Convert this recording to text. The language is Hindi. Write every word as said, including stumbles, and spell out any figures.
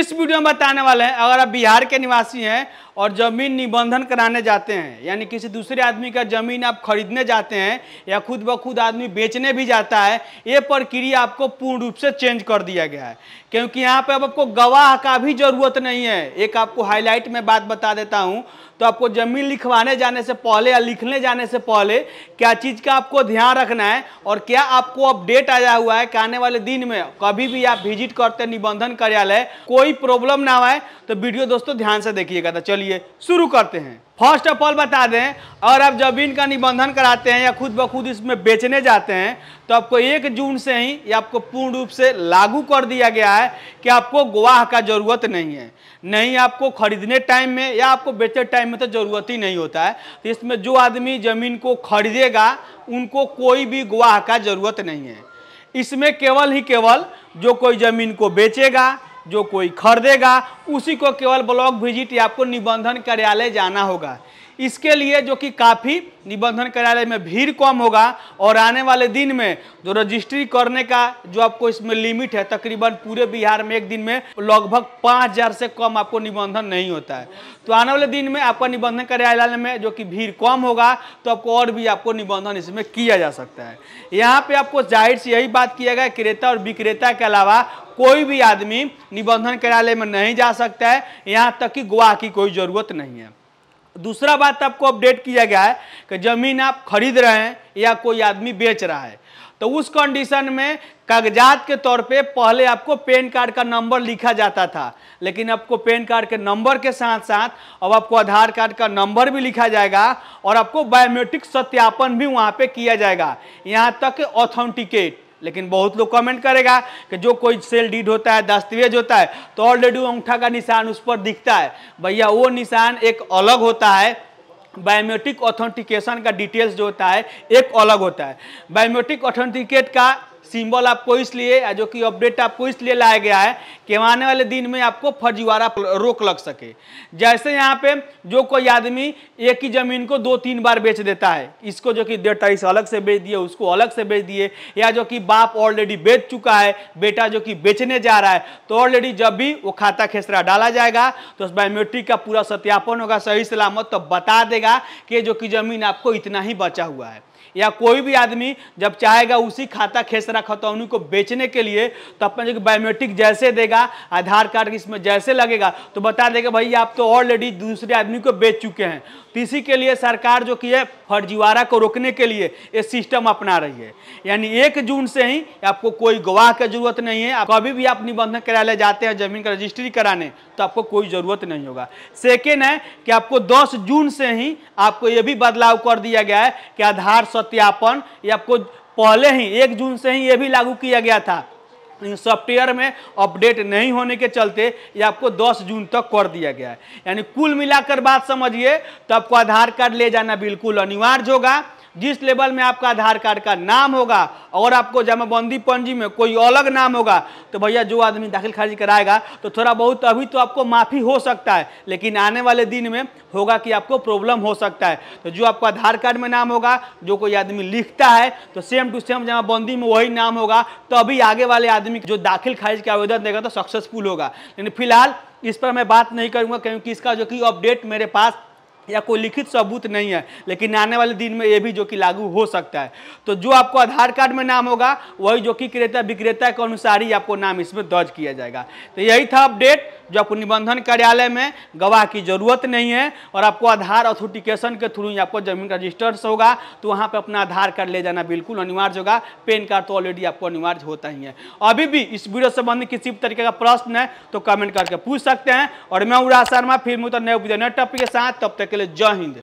इस वीडियो में बताने वाले हैं। अगर आप बिहार के निवासी हैं और ज़मीन निबंधन कराने जाते हैं, यानी किसी दूसरे आदमी का ज़मीन आप खरीदने जाते हैं या खुद ब खुद आदमी बेचने भी जाता है, ये प्रक्रिया आपको पूर्ण रूप से चेंज कर दिया गया है, क्योंकि यहाँ पे अब आपको गवाह का भी ज़रूरत नहीं है। एक आपको हाईलाइट में बात बता देता हूँ, तो आपको ज़मीन लिखवाने जाने से पहले या लिखने जाने से पहले क्या चीज़ का आपको ध्यान रखना है और क्या आपको अपडेट आया हुआ है कि आने वाले दिन में कभी भी आप विजिट करते निबंधन कार्यालय कोई प्रॉब्लम ना आए, तो वीडियो दोस्तों ध्यान से देखिएगा। तो चलिए शुरू करते हैं। फर्स्ट ऑफ ऑल बता दें, और आप जमीन का निबंधन कराते हैं या खुद ब खुद इसमें बेचने जाते हैं, तो आपको एक जून से ही ये आपको पूर्ण रूप से लागू कर दिया गया है कि आपको गवाह का ज़रूरत नहीं है। नहीं आपको खरीदने टाइम में या आपको बेचने टाइम में तो ज़रूरत ही नहीं होता है। तो इसमें जो आदमी ज़मीन को खरीदेगा उनको कोई भी गवाह का ज़रूरत नहीं है। इसमें केवल ही केवल जो कोई ज़मीन को बेचेगा, जो कोई खरीदेगा, उसी को केवल ब्लॉक विजिट या आपको निबंधन कार्यालय जाना होगा। इसके लिए जो कि काफ़ी निबंधन कार्यालय में भीड़ कम होगा और आने वाले दिन में जो रजिस्ट्री करने का जो आपको इसमें लिमिट है, तकरीबन पूरे बिहार में एक दिन में लगभग पाँच हज़ार से कम आपको निबंधन नहीं होता है। तो आने वाले दिन में आपका निबंधन कार्यालय में जो कि भीड़ कम होगा, तो आपको और भी आपको निबंधन इसमें किया जा सकता है। यहाँ पर आपको जाहिर से यही बात किया गया, क्रेता और विक्रेता के अलावा कोई भी आदमी निबंधन कार्यालय में नहीं जा सकता है, यहाँ तक कि गवाह की कोई ज़रूरत नहीं है। दूसरा बात आपको अपडेट किया गया है कि ज़मीन आप खरीद रहे हैं या कोई आदमी बेच रहा है, तो उस कंडीशन में कागजात के तौर पे पहले आपको पैन कार्ड का नंबर लिखा जाता था, लेकिन आपको पैन कार्ड के नंबर के साथ साथ अब आपको आधार कार्ड का नंबर भी लिखा जाएगा और आपको बायोमेट्रिक सत्यापन भी वहाँ पे किया जाएगा, यहाँ तक कि ऑथेंटिकेट। लेकिन बहुत लोग कमेंट करेगा कि जो कोई सेल डीड होता है, दस्तावेज होता है, तो ऑलरेडी अंगूठा का निशान उस पर दिखता है। भैया वो निशान एक अलग होता है, बायोमेट्रिक ऑथेंटिकेशन का डिटेल्स जो होता है एक अलग होता है। बायोमेट्रिक ऑथेंटिकेट का सिंबल आपको इसलिए, जो कि अपडेट आपको इसलिए लाया गया है कि आने वाले दिन में आपको फर्जीवाड़ा रोक लग सके। जैसे यहाँ पे जो कोई आदमी एक ही ज़मीन को दो तीन बार बेच देता है, इसको जो कि डेटाइस अलग से बेच दिए, उसको अलग से बेच दिए, या जो कि बाप ऑलरेडी बेच चुका है, बेटा जो कि बेचने जा रहा है, तो ऑलरेडी जब भी वो खाता खेसरा डाला जाएगा तो बायोमेट्रिक का पूरा सत्यापन होगा सही सलामत, तो बता देगा कि जो कि ज़मीन आपको इतना ही बचा हुआ है। या कोई भी आदमी जब चाहेगा उसी खाता खेसरा खतौनी को बेचने के लिए, तो अपना जो बायोमेट्रिक जैसे देगा, आधार कार्ड इसमें जैसे लगेगा, तो बता देगा भाई आप तो ऑलरेडी दूसरे आदमी को बेच चुके हैं। तो इसी के लिए सरकार जो कि है फर्जीवाड़ा को रोकने के लिए ये सिस्टम अपना रही है। यानी एक जून से ही आपको कोई गवाह की जरूरत नहीं है। कभी भी आप निबंधन कार्यालय जाते हैं जमीन का रजिस्ट्री कराने, तो आपको कोई ज़रूरत नहीं होगा। सेकेंड है कि आपको दस जून से ही आपको ये भी बदलाव कर दिया गया है कि आधार सत्यापन ये आपको पहले ही एक जून से ही ये भी लागू किया गया था, सॉफ्टवेयर में अपडेट नहीं होने के चलते ये आपको दस जून तक कर दिया गया है। यानी कुल मिलाकर बात समझिए तो आपको आधार कार्ड ले जाना बिल्कुल अनिवार्य होगा। जिस लेवल में आपका आधार कार्ड का नाम होगा और आपको जमाबंदी पंजी में कोई अलग नाम होगा, तो भैया जो आदमी दाखिल खारिज कराएगा तो थोड़ा बहुत अभी तो आपको माफ़ी हो सकता है, लेकिन आने वाले दिन में होगा कि आपको प्रॉब्लम हो सकता है। तो जो आपका आधार कार्ड में नाम होगा, जो कोई आदमी लिखता है, तो सेम टू सेम जमाबंदी में वही नाम होगा, तो अभी आगे वाले आदमी जो दाखिल खारिज का आवेदन देगा तो सक्सेसफुल होगा। लेकिन फिलहाल इस पर मैं बात नहीं करूँगा, क्योंकि इसका जो कि अपडेट मेरे पास या कोई लिखित सबूत नहीं है, लेकिन आने वाले दिन में ये भी जो कि लागू हो सकता है। तो जो आपको आधार कार्ड में नाम होगा वही जो कि क्रेता विक्रेता के अनुसार ही आपको नाम इसमें दर्ज किया जाएगा। तो यही था अपडेट, जो आपको निबंधन कार्यालय में गवाह की ज़रूरत नहीं है और आपको आधार ऑथेंटिकेशन के थ्रू ही आपको जमीन रजिस्टर्स होगा, तो वहाँ पर अपना आधार कार्ड ले जाना बिल्कुल अनिवार्य होगा। पैन कार्ड तो ऑलरेडी आपको अनिवार्य होता ही है। अभी भी इस वीडियो संबंधी किसी भी तरीके का प्रश्न है तो कमेंट करके पूछ सकते हैं। और मैं हूं राज शर्मा, फिर मुझे नए टॉपिक के साथ, तब तक के लिए जय हिंद।